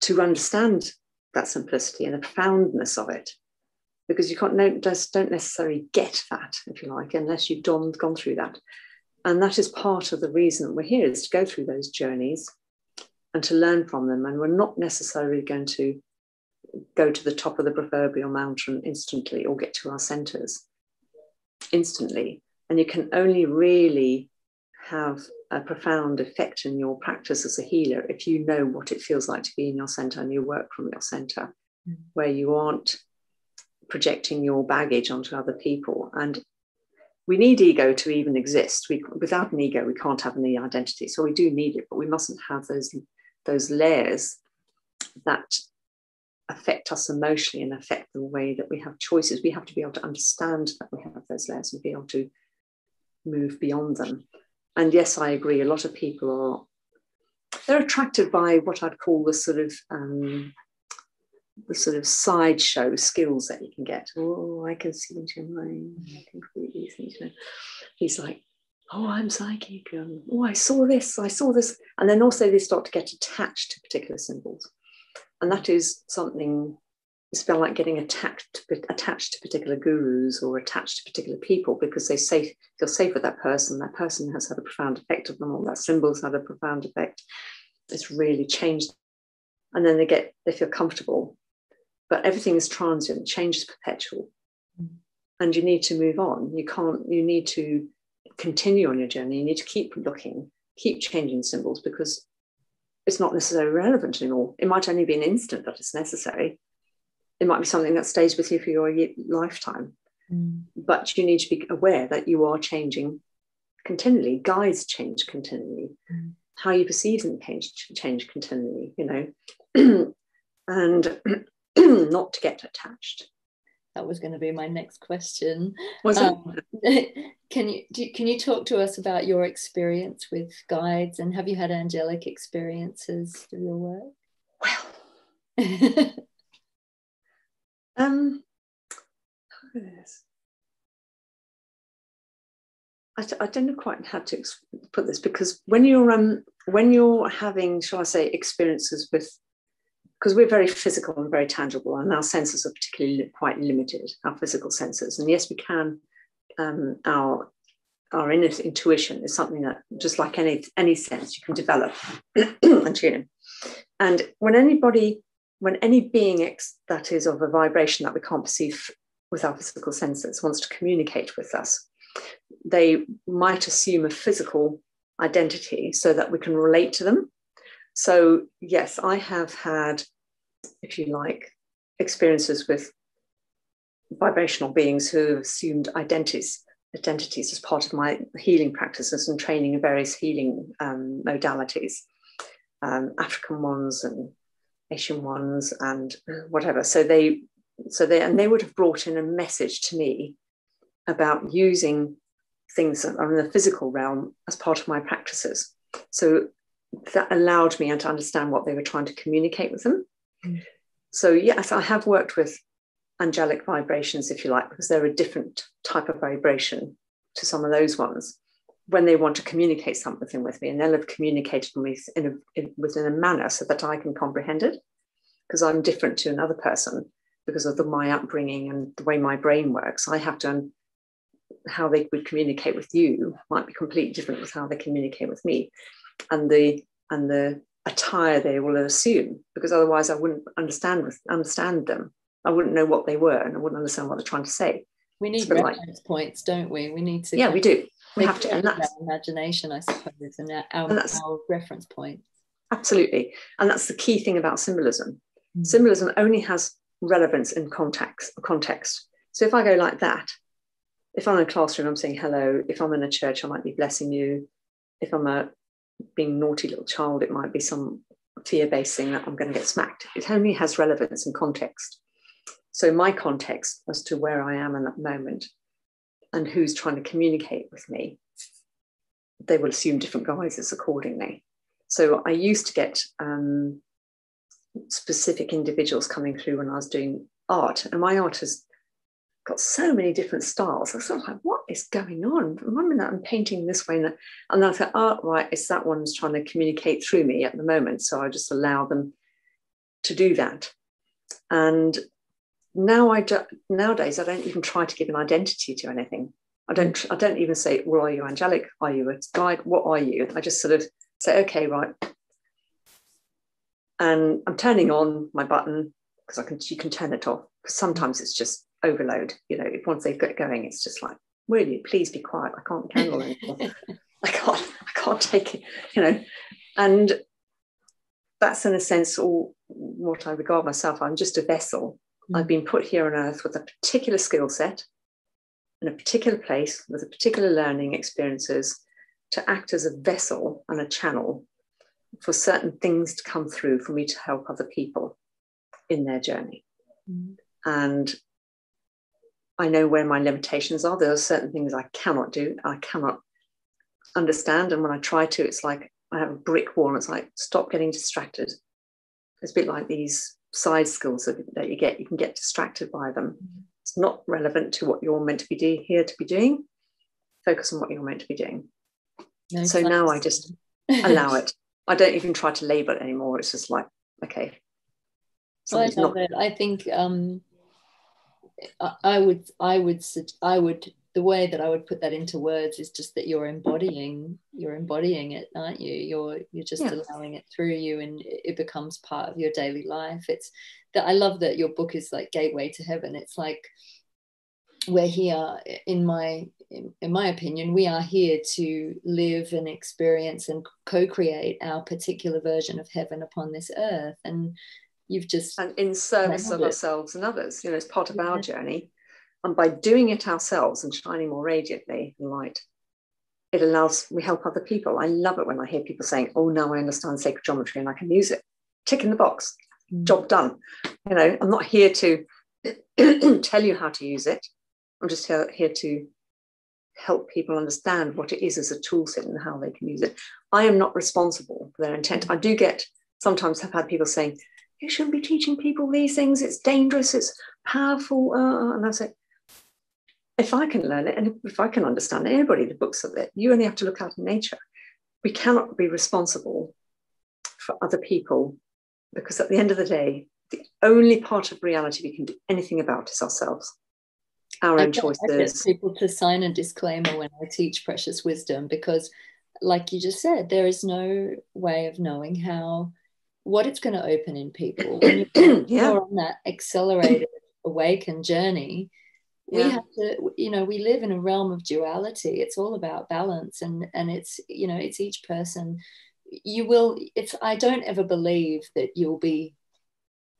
to understand that simplicity and the profoundness of it, because you don't necessarily get that, if you like, unless you've gone through that. And that is part of the reason we're here, is to go through those journeys and to learn from them. And we're not necessarily going to go to the top of the proverbial mountain instantly, or get to our centers instantly. And you can only really have a profound effect in your practice as a healer if you know what it feels like to be in your center and you work from your center, where you aren't projecting your baggage onto other people. And we need ego to even exist. Without an ego, we can't have any identity. So we do need it, but we mustn't have those layers that affect us emotionally and affect the way that we have choices. We have to be able to understand that we have those layers and be able to move beyond them. And yes, I agree. A lot of people they're attracted by what I'd call the sort of sideshow skills that you can get. Oh, I can see into your mind. I can create these things. You know, he's like, oh, I'm psychic. Oh, I saw this. And then also they start to get attached to particular symbols, and that is something It's felt like getting attached to particular gurus or attached to particular people because they feel safe with that person. That person has had a profound effect on them, or that symbol's had a profound effect. It's really changed. And then they feel comfortable. But everything is transient. Change is perpetual. And you need to move on. You need to continue on your journey. You need to keep looking, keep changing symbols, because it's not necessarily relevant anymore. It might only be an instant that it's necessary. It might be something that stays with you for your lifetime. Mm. But you need to be aware that you are changing continually. Guides change continually. Mm. How you perceive them change continually, you know, and not to get attached. That was going to be my next question. Was it? Can you talk to us about your experience with guides, and have you had angelic experiences through your work? Well, I don't know quite how to put this, because when you're having, shall I say, experiences with, because we're very physical and very tangible, and our senses are particularly quite limited, our physical senses. And yes, we can, our inner intuition is something that, just like any sense, you can develop and tune in. And when any being that is of a vibration that we can't perceive with our physical senses wants to communicate with us, they might assume a physical identity so that we can relate to them. So yes, I have had, if you like, experiences with vibrational beings who have assumed identities as part of my healing practices and training in various healing modalities, African ones and Asian ones and whatever. So they would have brought in a message to me about using things that are in the physical realm as part of my practices. So that allowed me to understand what they were trying to communicate with them. Mm. So yes, I have worked with angelic vibrations, if you like, because they're a different type of vibration to some of those ones, when they want to communicate something with me, and they'll have communicated with within a manner so that I can comprehend it, because I'm different to another person because of my upbringing and the way my brain works. I have to, how they would communicate with you might be completely different with how they communicate with me, and the attire they will assume, because otherwise I wouldn't understand them. I wouldn't know what they were, and I wouldn't understand what they're trying to say. We need reference points, don't we? We need to. Yeah, we do. We have to, and that's our imagination, I suppose, and our reference points. Absolutely, and that's the key thing about symbolism. Mm-hmm. Symbolism only has relevance in context. So if I go like that, if I'm in a classroom, I'm saying hello. If I'm in a church, I might be blessing you. If I'm being naughty little child, it might be some fear-based thing that I'm going to get smacked. It only has relevance in context. So my context as to where I am in that moment and who's trying to communicate with me, they will assume different guises accordingly. So I used to get specific individuals coming through when I was doing art, and my art has got so many different styles. I was sort of like, what is going on? One minute I'm painting this way, and then I thought, oh, right, it's that one's trying to communicate through me at the moment. So I just allow them to do that. And nowadays, I don't even try to give an identity to anything. I don't even say, well, are you angelic? Are you a guide? What are you? I just sort of say, okay, right. And I'm turning on my button, because you can turn it off, because sometimes it's just overload. You know, once they've got going, it's just like, will you please be quiet? I can't handle anymore. I can't take it, you know. And that's, in a sense, all what I regard myself. I'm just a vessel. I've been put here on earth with a particular skill set in a particular place with a particular learning experiences to act as a vessel and a channel for certain things to come through for me to help other people in their journey. Mm. And I know where my limitations are. There are certain things I cannot do. I cannot understand. And when I try to, it's like I have a brick wall. It's like, stop getting distracted. It's a bit like these side skills that you get. You can get distracted by them. It's not relevant to what you're meant to be doing. Focus on what you're meant to be doing. No, so now I just allow it. I don't even try to label it anymore. It's just like, okay, So I love it. I think I would the way that I would put that into words is just that you're embodying it, aren't you? You're just allowing it through you, and it becomes part of your daily life. It's that I love that your book is like Gateway to Heaven. It's like we're here, in my opinion, we are here to live and experience and co-create our particular version of heaven upon this earth. And you've just and in service of ourselves and others, you know, it's part of our journey. And by doing it ourselves and shining more radiantly in light, it allows, we help other people. I love it when I hear people saying, oh, now I understand sacred geometry and I can use it. Tick in the box, job done. You know, I'm not here to tell you how to use it. I'm just here to help people understand what it is as a tool set and how they can use it. I am not responsible for their intent. I do get, sometimes I've had people saying, you shouldn't be teaching people these things. It's dangerous. It's powerful. And I say, if I can learn it and if I can understand it, anybody, the books of it, you only have to look out in nature. We cannot be responsible for other people, because at the end of the day, the only part of reality we can do anything about is ourselves, our own choices. I get people to sign a disclaimer when I teach Precious Wisdom, because like you just said, there is no way of knowing what it's going to open in people. When you're on that accelerated awakened journey, we have to, you know, we live in a realm of duality. It's all about balance, and it's, you know, it's each person. I don't ever believe that you'll be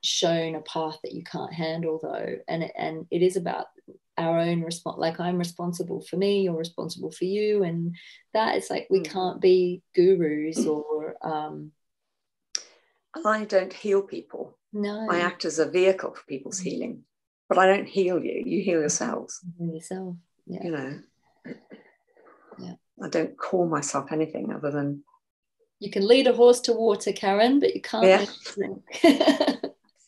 shown a path that you can't handle, though, and it is about our own response. Like, I'm responsible for me, you're responsible for you, and that is like, we can't be gurus or I don't heal people. No, I act as a vehicle for people's healing, but I don't heal you. You heal yourselves. You heal yourself. Yeah. You know. Yeah. I don't call myself anything other than. You can lead a horse to water, Karen, but you can't. Yeah.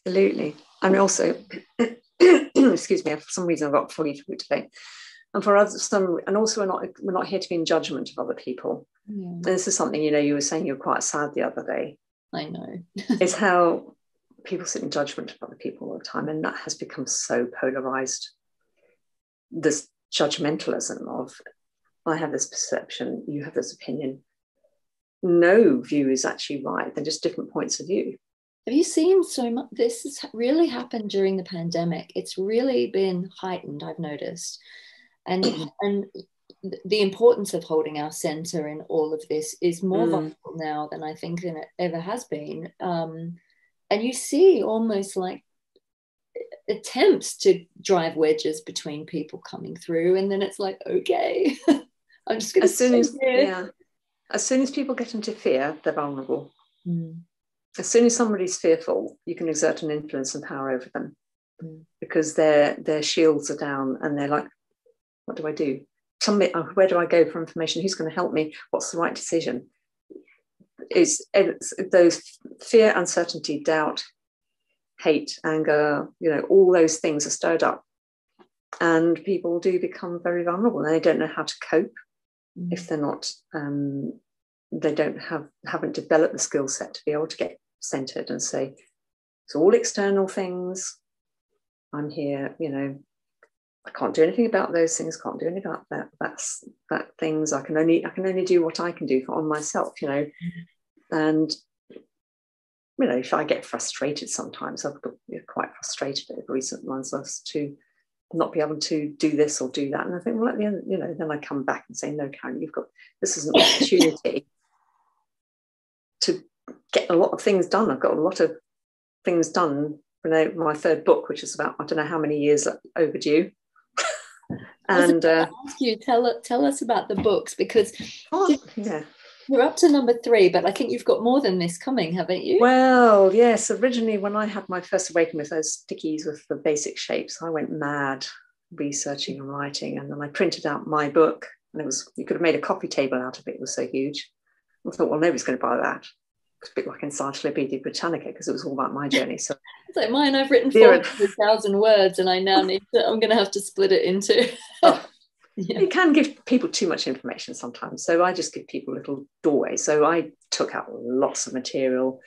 Absolutely. And also, excuse me. For some reason, I've got foggy throat today. And for others, we're not here to be in judgment of other people. Yeah. And this is something, you know, you were saying you were quite sad the other day. I know. It's how people sit in judgment of other people all the time, and that has become so polarized. This judgmentalism of, I have this perception, you have this opinion. No view is actually right. They're just different points of view. Have you seen so much? This has really happened during the pandemic. It's really been heightened, I've noticed, and the importance of holding our center in all of this is more vital now than I think than it ever has been. And you see almost like attempts to drive wedges between people coming through, and then it's like, okay, I'm just going to stay here. As soon as people get into fear, they're vulnerable. As soon as somebody's fearful, you can exert an influence and power over them, because their shields are down and they're like, what do I do? Tell me, where do I go for information? Who's going to help me? What's the right decision? It's those fear, uncertainty, doubt, hate, anger, you know, all those things are stirred up, and people do become very vulnerable, and they don't know how to cope if they're not, haven't developed the skill set to be able to get centered and say, it's all external things. I'm here, you know. I can't do anything about those things. Can't do anything about that. That things. I can only do what I can do on myself, you know. And you know, if I get frustrated sometimes, I've got quite frustrated over recent months as to not be able to do this or do that. And I think, well, at the end, you know, then I come back and say, no, Karen, you've got this is an opportunity to get a lot of things done. I've got a lot of things done. You know, my third book, which is about I don't know how many years overdue. And tell us about the books, because you're up to number 3, but I think you've got more than this coming, haven't you? Well, yes. Originally, when I had my first awakening with those stickies with the basic shapes, I went mad researching and writing, and then I printed out my book, and it was, you could have made a coffee table out of it. It was so huge. I thought, well, nobody's going to buy that. It's a bit like Encyclopedia Britannica, because it was all about my journey. So it's like mine, I've written 400,000 words, and I now I'm going to have to split it into. You can give people too much information sometimes. So I just give people little doorways. So I took out lots of material,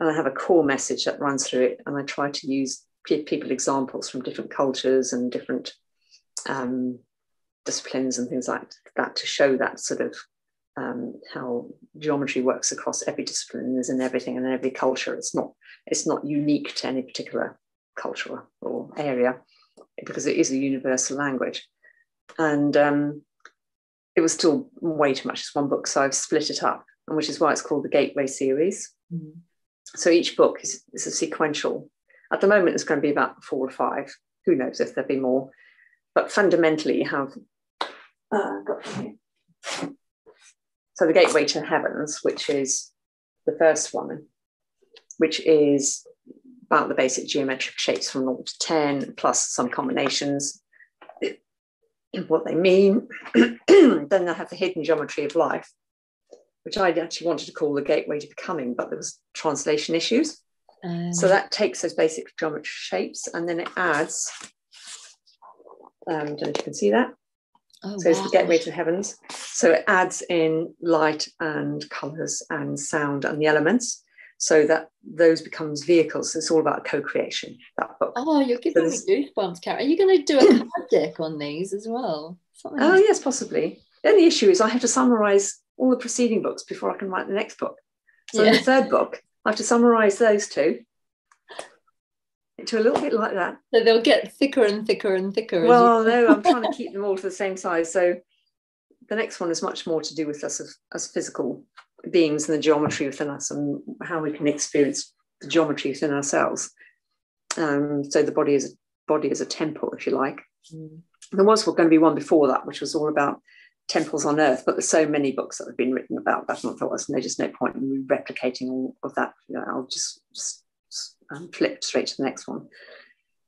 and I have a core message that runs through it, and I try to give people examples from different cultures and different disciplines and things like that to show that sort of how geometry works across every discipline, is in everything and in every culture. It's not unique to any particular culture or area, because it is a universal language. And it was still way too much. It's one book, so I've split it up, and which is why it's called the Gateway series. Mm-hmm. So each book is a sequential. At the moment, it's going to be about 4 or 5. Who knows if there'll be more? But fundamentally, you have so the Gateway to Heavens, which is the first one, which is about the basic geometric shapes from 0 to 10, plus some combinations, what they mean. Then I have the Hidden Geometry of Life, which I actually wanted to call the Gateway to Becoming, but there was translation issues. So that takes those basic geometry shapes, and then it adds, I don't know if you can see that. Oh, so wow. It's the Gateway to the Heavens. So it adds in light and colours and sound and the elements, so that those becomes vehicles. It's all about co-creation, that book. Oh, you're giving me goosebumps, Karen. Are you going to do a card deck on these as well? Something like yes, possibly. The only issue is I have to summarise all the preceding books before I can write the next book. So in the third book, I have to summarise those two into a little bit like that. So they'll get thicker and thicker and thicker. Well, no, I'm trying to keep them all to the same size. So the next one is much more to do with us as physical beings and the geometry within us and how we can experience the geometry within ourselves. So the body is a temple, if you like. Mm. There was going to be one before that, which was all about temples on earth, but there's so many books that have been written about that, and I thought there's just no point in replicating all of that. You know, I'll just flip straight to the next one.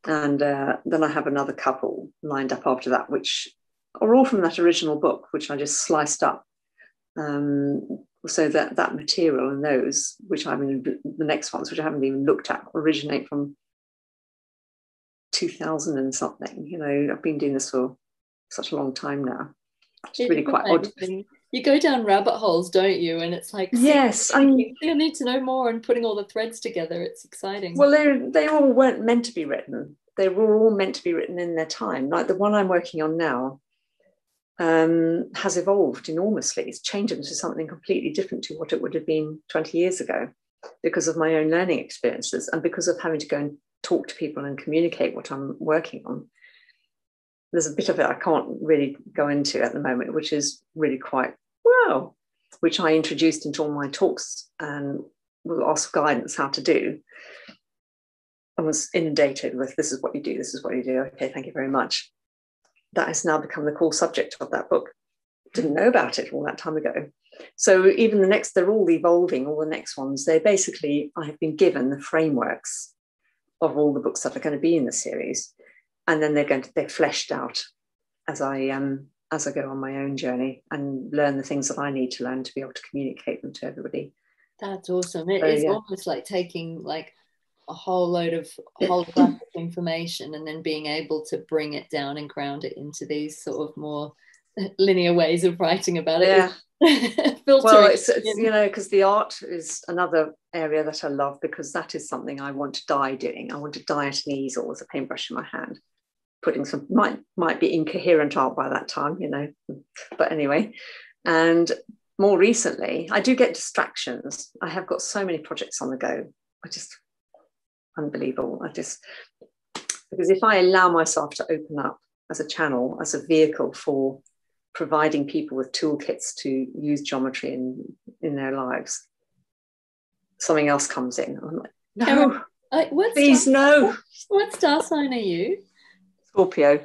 And then I have another couple lined up after that, which are all from that original book, which I just sliced up. So that material and those, the next ones, which I haven't even looked at, originate from 2000 and something. You know, I've been doing this for such a long time now. It's really quite odd. You go down rabbit holes, don't you? And it's like, yes, you need to know more, and putting all the threads together. It's exciting. Well, they all weren't meant to be written. They were all meant to be written in their time. Like the one I'm working on now, has evolved enormously. It's changed into something completely different to what it would have been 20 years ago, because of my own learning experiences and because of having to go and talk to people and communicate what I'm working on. There's a bit of it I can't really go into at the moment, which is really quite wow, which I introduced into all my talks and will ask guidance how to do. I was inundated with, this is what you do, this is what you do. Okay, thank you very much. That has now become the core subject of that book. Didn't know about it all that time ago. So even the next, they're all evolving, all the next ones. They basically, I have been given the frameworks of all the books that are going to be in the series. And then they're fleshed out as I go on my own journey and learn the things that I need to learn to be able to communicate them to everybody. That's awesome. It is almost like taking like a whole load of information and then being able to bring it down and ground it into these sort of more linear ways of writing about it. Yeah. Well, it's you know, because the art is another area that I love, because that is something I want to die doing. I want to die at an easel with a paintbrush in my hand, putting some might be incoherent art by that time, you know. But anyway, and more recently, I do get distractions. I have got so many projects on the go. Unbelievable. Because if I allow myself to open up as a channel, as a vehicle for providing people with toolkits to use geometry in their lives, something else comes in. I'm like, no, Karen, what star sign are you? Scorpio.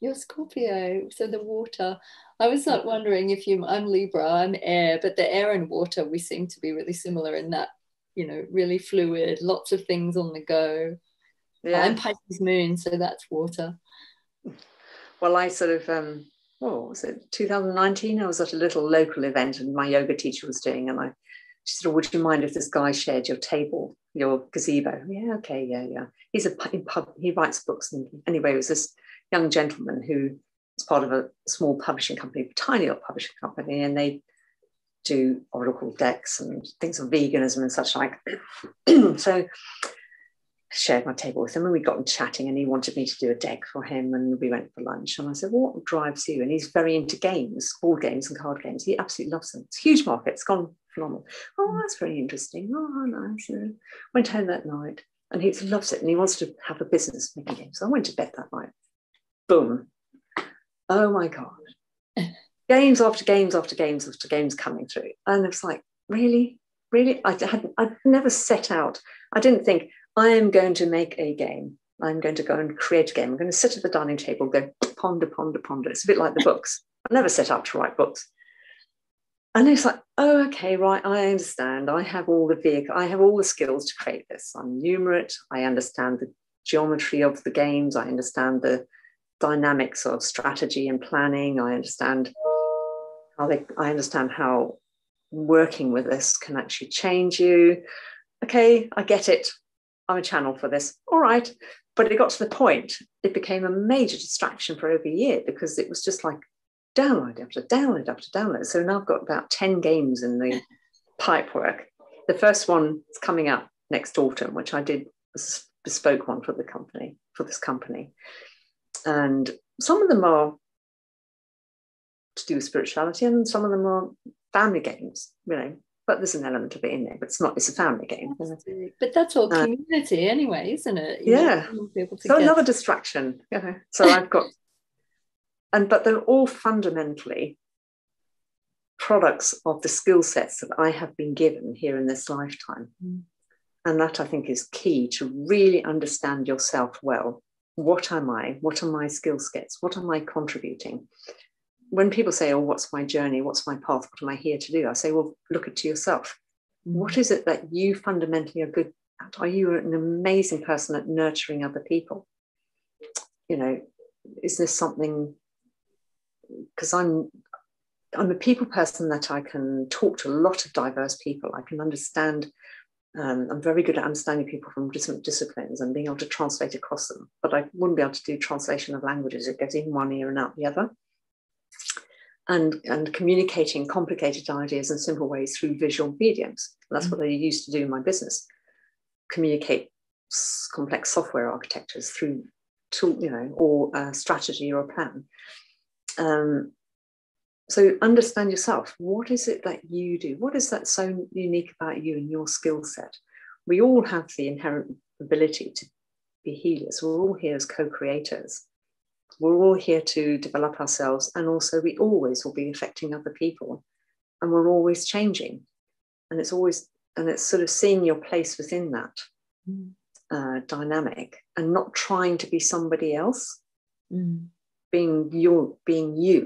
You're Scorpio, so the water. I was not wondering if I'm Libra, I'm air, but the air and water, we seem to be really similar in that, you know, really fluid, lots of things on the go. Yeah. I'm Pisces moon, so that's water. Well, I sort of, what was it, 2019? I was at a little local event and my yoga teacher was doing, and she said, would you mind if this guy shared your table, your gazebo? Yeah, okay, yeah. He writes books. And anyway, it was this young gentleman who was part of a small publishing company, tiny little publishing company, and they do oracle decks and things on veganism and such like. So I shared my table with him and we got him chatting, and he wanted me to do a deck for him, and we went for lunch. And I said, well, what drives you? And he's very into games, board games and card games. He absolutely loves them. It's a huge market. It's gone phenomenal. Oh, that's very interesting. Oh, nice. And went home that night, and he loves it, and he wants to have a business making games. So I went to bed that night. Boom. Oh my God. Games after games after games after games coming through. And it was like, really? Really? I'd never set out. I didn't think, I am going to make a game. I'm going to go and create a game. I'm going to sit at the dining table and go ponder, ponder, ponder. It's a bit like the books. I never set out to write books. And it's like, oh, okay, right, I understand. I have all the vehicle. I have all the skills to create this. I'm numerate. I understand the geometry of the games. I understand the dynamics of strategy and planning. I understand how working with this can actually change you. Okay, I get it. I'm a channel for this. All right. But it got to the point, it became a major distraction for over a year, because it was just like download after download after download. So now I've got about 10 games in the pipe work. The first one is coming up next autumn, which I did was a bespoke one for the company, for this company. And some of them are to do with spirituality, and some of them are family games, you know, but there's an element of it in there, but it's not, it's a family game. Absolutely. But that's all community anyway, isn't it? You yeah. Know, so another distraction. Yeah. So I've got, but they're all fundamentally products of the skill sets that I have been given here in this lifetime. Mm. And that I think is key to really understand yourself well. What am I? What are my skill sets? What am I contributing? When people say, oh, what's my journey? What's my path? What am I here to do? I say, well, look at yourself. What is it that you fundamentally are good at? Are you an amazing person at nurturing other people? You know, is this something, because I'm a people person, that I can talk to a lot of diverse people. I can understand. I'm very good at understanding people from different disciplines and being able to translate across them, but I wouldn't be able to do translation of languages. It goes in one ear and out the other. And communicating complicated ideas in simple ways through visual mediums. And that's what I used to do in my business. Communicate complex software architectures through tool, you know, or a strategy or a plan. So understand yourself. What is it that you do? What is that so unique about you and your skill set? We all have the inherent ability to be healers. We're all here as co-creators. We're all here to develop ourselves. And also we always will be affecting other people. And we're always changing. And it's always, and it's sort of seeing your place within that dynamic and not trying to be somebody else. Mm. Being you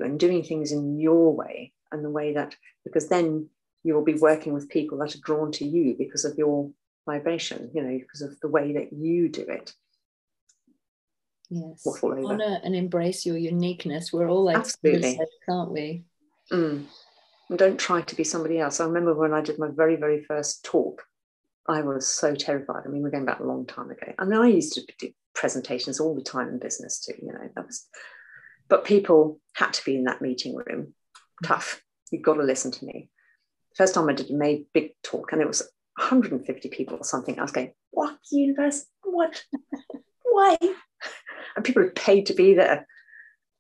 and doing things in your way, and the way that, because then you'll be working with people that are drawn to you because of your vibration, you know, because of the way that you do it. Yes. Honor and embrace your uniqueness. We're all like, absolutely, can't we? Mm. And don't try to be somebody else. I remember when I did my very, very first talk, I was so terrified. I mean, we're going back a long time ago. And I used to do presentations all the time in business too, you know, that was. But people had to be in that meeting room. Tough. You've got to listen to me. First time I did a big talk, and it was 150 people or something. I was going, what, universe? What? Why? And people had paid to be there.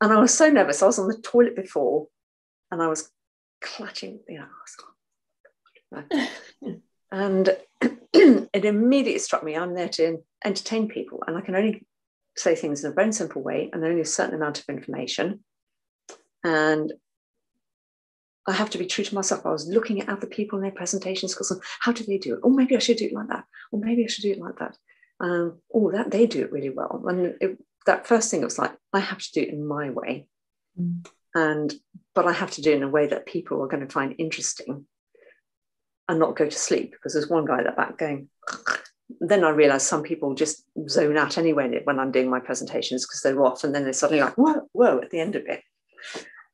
And I was so nervous. I was on the toilet before, and I was clutching, you know. I was, and it immediately struck me, I'm there to entertain people, and I can only say things in a very simple way, and only a certain amount of information. And I have to be true to myself. I was looking at other people in their presentations, because how do they do it? Oh, maybe I should do it like that. Or maybe I should do it like that. Oh, that they do it really well. And that first thing, it was like, I have to do it in my way. Mm. But I have to do it in a way that people are going to find interesting and not go to sleep. Because there's one guy at the back going, then I realized some people just zone out anyway when I'm doing my presentations, because they're off, and then they're suddenly like, whoa, at the end of it.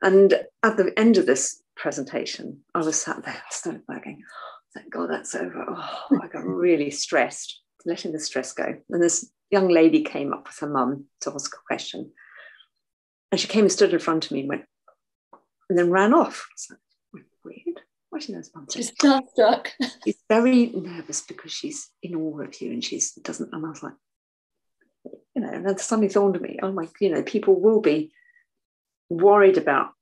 And at the end of this presentation, I was sat there, started bugging, thank God that's over. Oh, I got really stressed, letting the stress go. And this young lady came up with her mum to ask a question. And she came and stood in front of me and went, and then ran off. I was like, weird. What an unsponsor. She's starstruck. She's very nervous because she's in awe of you, and she doesn't. And I was like, you know, and suddenly dawned on me, oh my, you know, people will be worried about,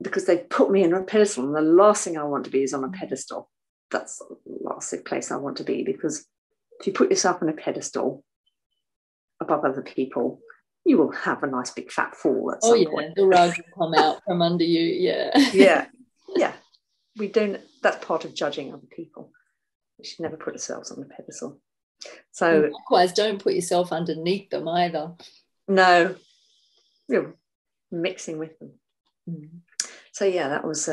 because they've put me on a pedestal, and the last thing I want to be is on a pedestal. That's the last place I want to be, because if you put yourself on a pedestal above other people, you will have a nice big fat fall at some point. The rug will come out from under you. Yeah. We don't, that's part of judging other people. We should never put ourselves on the pedestal. So, and likewise, don't put yourself underneath them either. No, you're mixing with them. Mm. So, yeah, that was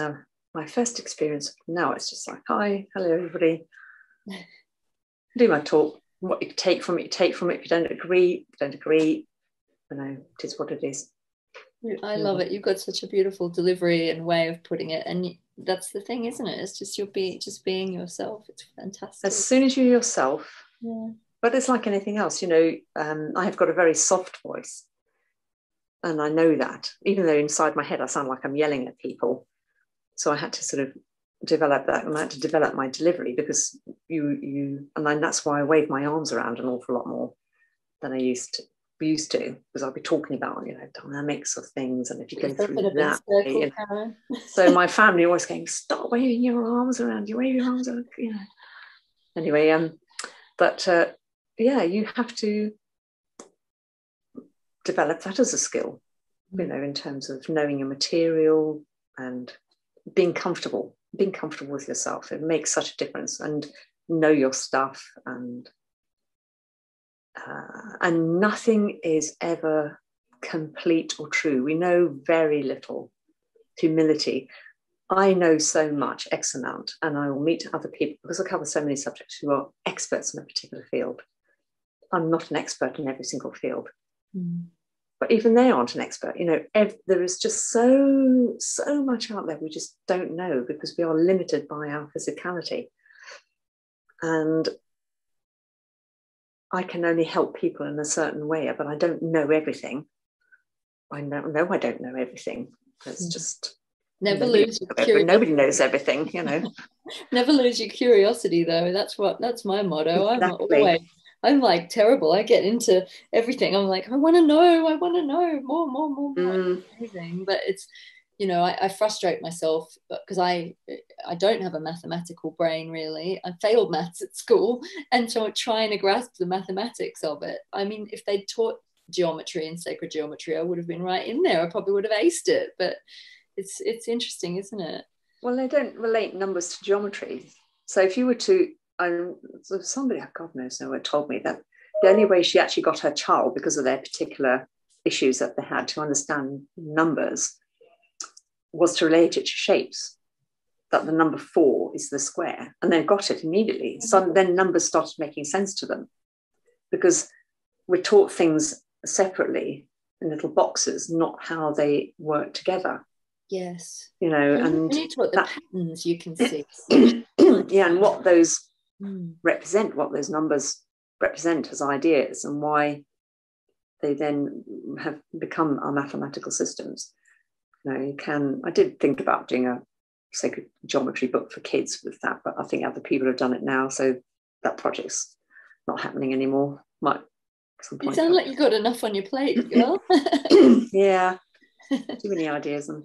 my first experience. Now it's just like, hi, hello, everybody. Do my talk. What you take from it, you take from it. If you don't agree, you don't agree. You know, it is what it is. I love it. You've got such a beautiful delivery and way of putting it, and that's the thing, isn't it? It's just being yourself. It's fantastic. As soon as you're yourself, yeah. But it's like anything else, you know. I have got a very soft voice, and I know that. Even though inside my head I sound like I'm yelling at people, so I had to sort of develop that, and I had to develop my delivery, because you, and then that's why I wave my arms around an awful lot more than I used to. Because I'll be talking about, you know, dynamics of things, and if you go through that way, you know. So my family always going, stop waving your arms around, you wave your arms around, you know. Anyway, but yeah, you have to develop that as a skill, you know, in terms of knowing your material and being comfortable with yourself. It makes such a difference, and know your stuff, and nothing is ever complete or true. We know very little. Humility. I know so much, X amount, and I will meet other people, because I cover so many subjects, who are experts in a particular field. I'm not an expert in every single field, but even they aren't an expert. You know, there is just so much out there we just don't know, because we are limited by our physicality. And I can only help people in a certain way, but I don't know everything. I don't know everything. It's just never lose your curiosity. Nobody knows everything, you know. Never lose your curiosity, though. That's my motto. Exactly. I'm like terrible. I get into everything. I'm like, I want to know more. Amazing. But it's, you know, I frustrate myself because I don't have a mathematical brain, really. I failed maths at school, and so I'm trying to grasp the mathematics of it. I mean, if they'd taught geometry and sacred geometry, I would have been right in there. I probably would have aced it, but it's interesting, isn't it? Well, they don't relate numbers to geometry. So if you were to, somebody, God knows nowhere, told me that the only way she actually got her child, because of their particular issues that they had, to understand numbers, was to relate it to shapes, that the number 4 is the square, and they got it immediately. So then numbers started making sense to them, because we're taught things separately in little boxes, not how they work together. Yes. You know, and you taught the patterns you can see. Yeah, and what those represent, what those numbers represent as ideas, and why they then have become our mathematical systems. No, you can. I did think about doing a sacred geometry book for kids with that, but I think other people have done it now, so that project's not happening anymore. Might at some point. You sound like you've got enough on your plate, girl. Yeah, too many ideas. And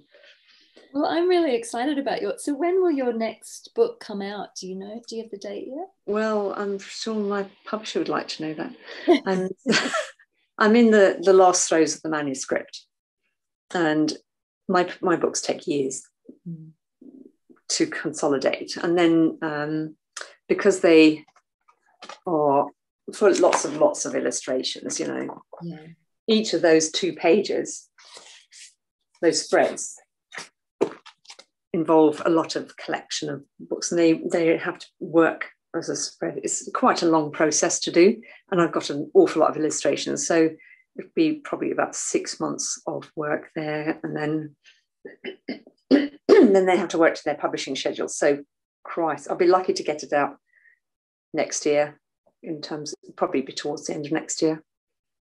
well, I'm really excited about your. So, when will your next book come out? Do you know? Do you have the date yet? Well, I'm sure my publisher would like to know that. I'm in the last throes of the manuscript, and my books take years to consolidate, and then because they are full lots of illustrations, you know, each of those 2 pages, those spreads, involve a lot of collection of books, and they have to work as a spread. It's quite a long process to do, and I've got an awful lot of illustrations, so it'd be probably about 6 months of work there, and then they have to work to their publishing schedule. So, Christ, I'll be lucky to get it out next year. In terms, probably be towards the end of next year.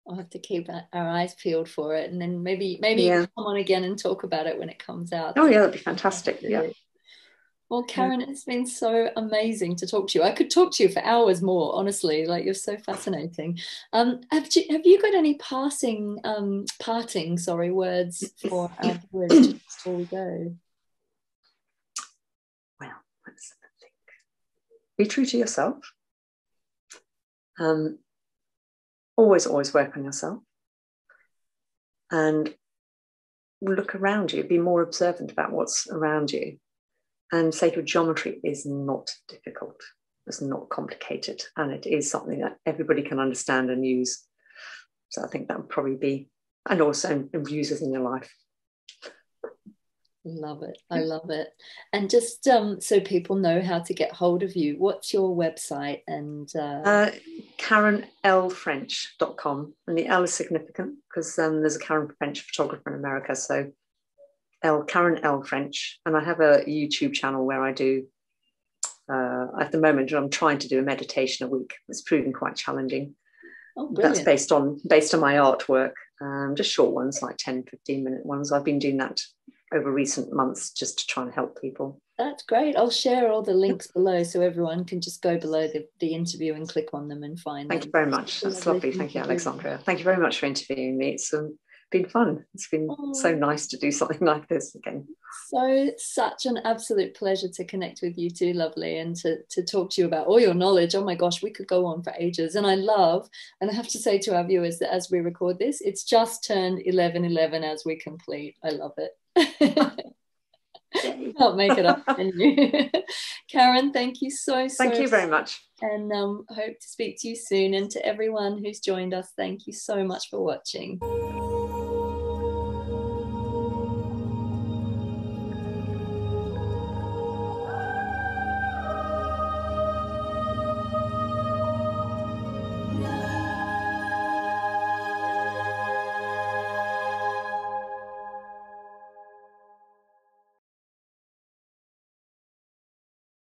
I'll have to keep our eyes peeled for it, and then maybe come on again and talk about it when it comes out. Oh yeah, that'd be fantastic. Yeah. Well, Karen, it's been so amazing to talk to you. I could talk to you for hours more, honestly. Like, you're so fascinating. Have you got any parting words for our viewers before we go? Well, let's think. Be true to yourself. Always work on yourself. And look around you. Be more observant about what's around you. And sacred geometry is not difficult. It's not complicated. And it is something that everybody can understand and use. So I think that would probably be, and also use it in your life. Love it. I love it. And just so people know how to get hold of you, what's your website? And karenlfrench.com. And the L is significant because there's a Karen French photographer in America. So Karen L French, and I have a YouTube channel where I do, at the moment, I'm trying to do a meditation a week. It's proven quite challenging. Oh, brilliant. That's based on my artwork, just short ones, like 10, 15-minute ones. I've been doing that over recent months just to try and help people. That's great. I'll share all the links below so everyone can just go below the interview and click on them and find them. Thank you very much. That's lovely. Thank you, Alexandra. Thank you very much for interviewing me. It's been fun. It's been so nice to do something like this again. So such an absolute pleasure to connect with you too, lovely, and to talk to you about all your knowledge. Oh my gosh, we could go on for ages. And I love, and I have to say to our viewers that as we record this, it's just turned 11:11 as we complete. I love it. Can't make it up, can you? Karen, thank you so thank you very much, and hope to speak to you soon. And to everyone who's joined us, thank you so much for watching.